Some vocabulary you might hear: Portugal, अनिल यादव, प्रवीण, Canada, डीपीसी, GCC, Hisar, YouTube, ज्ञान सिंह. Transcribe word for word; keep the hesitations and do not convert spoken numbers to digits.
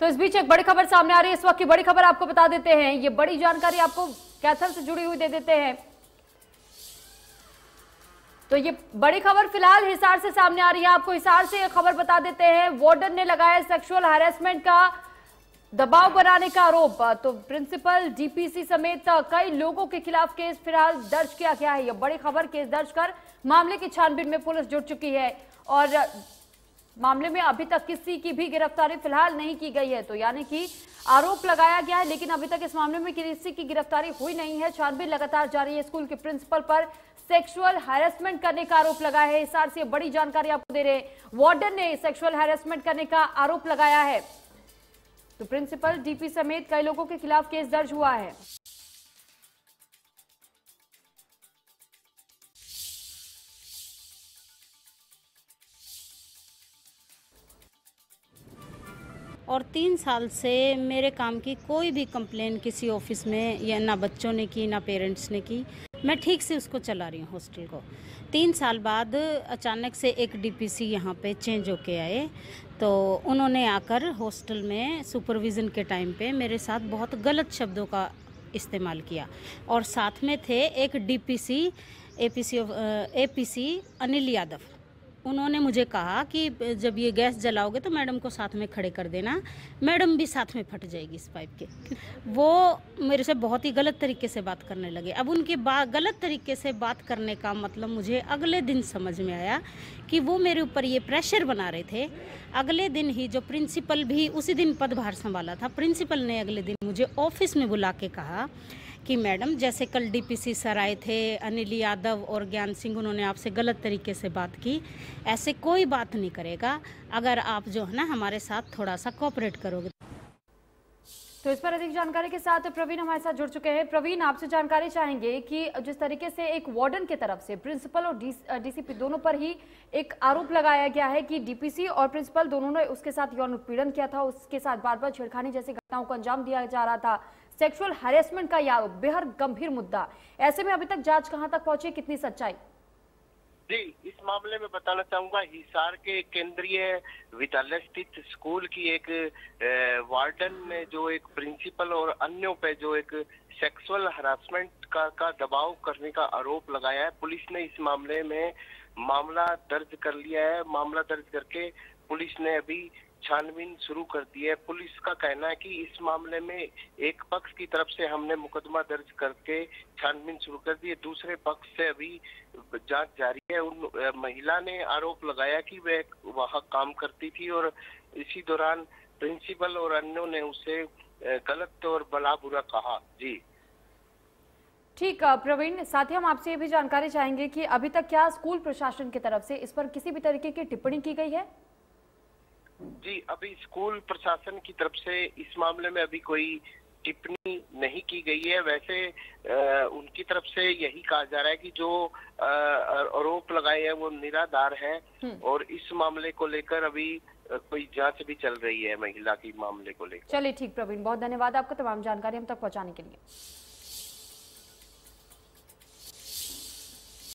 तो इस बीच एक बड़ी खबर सामने आ रही है। इस वक्त की बड़ी खबर आपको बता देते हैं, ये बड़ी जानकारी आपको कैथल से जुड़ी हुई दे देते हैं। तो ये बड़ी खबर फिलहाल हिसार से सामने आ रही है। आपको हिसार से ये खबर बता देते हैं, वार्डन ने लगाया सेक्सुअल हैरेसमेंट का दबाव बनाने का आरोप। तो प्रिंसिपल, डीपीसी समेत कई लोगों के खिलाफ केस फिलहाल दर्ज किया गया है। यह बड़ी खबर, केस दर्ज कर मामले की छानबीन में पुलिस जुट चुकी है और मामले में अभी तक किसी की भी गिरफ्तारी फिलहाल नहीं की गई है। तो यानी कि आरोप लगाया गया है लेकिन अभी तक इस मामले में किसी की गिरफ्तारी हुई नहीं है। छानबीन लगातार जारी है। स्कूल के प्रिंसिपल पर सेक्सुअल हैरेसमेंट करने का आरोप लगाया है। हिसार से बड़ी जानकारी आपको दे रहे हैं, वार्डन ने सेक्सुअल हैरेसमेंट करने का आरोप लगाया है। तो प्रिंसिपल, डीपी समेत कई लोगों के खिलाफ केस दर्ज हुआ है। और तीन साल से मेरे काम की कोई भी कंप्लेन किसी ऑफिस में या ना बच्चों ने की ना पेरेंट्स ने की। मैं ठीक से उसको चला रही हूँ हॉस्टल को। तीन साल बाद अचानक से एक डीपीसी यहाँ पे चेंज होके आए, तो उन्होंने आकर हॉस्टल में सुपरविज़न के टाइम पे मेरे साथ बहुत गलत शब्दों का इस्तेमाल किया। और साथ में थे एक डीपीसी APC APC अनिल यादव। उन्होंने मुझे कहा कि जब ये गैस जलाओगे तो मैडम को साथ में खड़े कर देना, मैडम भी साथ में फट जाएगी इस पाइप के। वो मेरे से बहुत ही गलत तरीके से बात करने लगे। अब उनकी बात गलत तरीके से बात करने का मतलब मुझे अगले दिन समझ में आया कि वो मेरे ऊपर ये प्रेशर बना रहे थे। अगले दिन ही जो प्रिंसिपल भी उसी दिन पदभार संभाला था, प्रिंसिपल ने अगले दिन मुझे ऑफिस में बुला के कहा कि मैडम, जैसे कल डीपीसी सर आए थे अनिल यादव और ज्ञान सिंह, उन्होंने आपसे गलत तरीके से बात की, ऐसे कोई बात नहीं करेगा अगर आप जो है ना हमारे साथ थोड़ा सा कोऑपरेट करोगे। तो इस पर अधिक जानकारी के साथ प्रवीण हमारे साथ जुड़ चुके हैं। प्रवीण, आपसे जानकारी चाहेंगे कि जिस तरीके से एक वार्डन की तरफ से प्रिंसिपल और डीसीपी दोनों पर ही एक आरोप लगाया गया है कि डीपीसी और प्रिंसिपल दोनों ने उसके साथ यौन उत्पीड़न किया था, उसके साथ बार बार छेड़खानी जैसी घटनाओं को अंजाम दिया जा रहा था। सेक्सुअल हैरेसमेंट का यह आरोप बेहद गंभीर मुद्दा, ऐसे में अभी तक जाँच कहाँ तक पहुँची, कितनी सच्चाई? जी, इस मामले में बताना चाहूंगा, हिसार के केंद्रीय विद्यालय स्थित स्कूल की एक वार्डन ने जो एक प्रिंसिपल और अन्यों पे जो एक सेक्सुअल हरासमेंट का का दबाव करने का आरोप लगाया है। पुलिस ने इस मामले में मामला दर्ज कर लिया है। मामला दर्ज करके पुलिस ने अभी छानबीन शुरू कर दी है। पुलिस का कहना है कि इस मामले में एक पक्ष की तरफ से हमने मुकदमा दर्ज करके छानबीन शुरू कर दी है, दूसरे पक्ष से अभी जांच जारी है। उन महिला ने आरोप लगाया कि वह वहां काम करती थी और इसी दौरान प्रिंसिपल और अन्यों ने उसे गलत और भला बुरा कहा। जी ठीक है प्रवीण, साथ ही हम आपसे ये भी जानकारी चाहेंगे कि अभी तक क्या स्कूल प्रशासन की तरफ से इस पर किसी भी तरीके की टिप्पणी की गई है? जी, अभी स्कूल प्रशासन की तरफ से इस मामले में अभी कोई टिप्पणी नहीं की गई है। वैसे आ, उनकी तरफ से यही कहा जा रहा है कि जो आरोप लगाए हैं वो निराधार हैं और इस मामले को लेकर अभी कोई जांच भी चल रही है महिला की मामले को लेकर। चलिए ठीक प्रवीण, बहुत धन्यवाद आपका तमाम जानकारी हम तक पहुंचाने के लिए।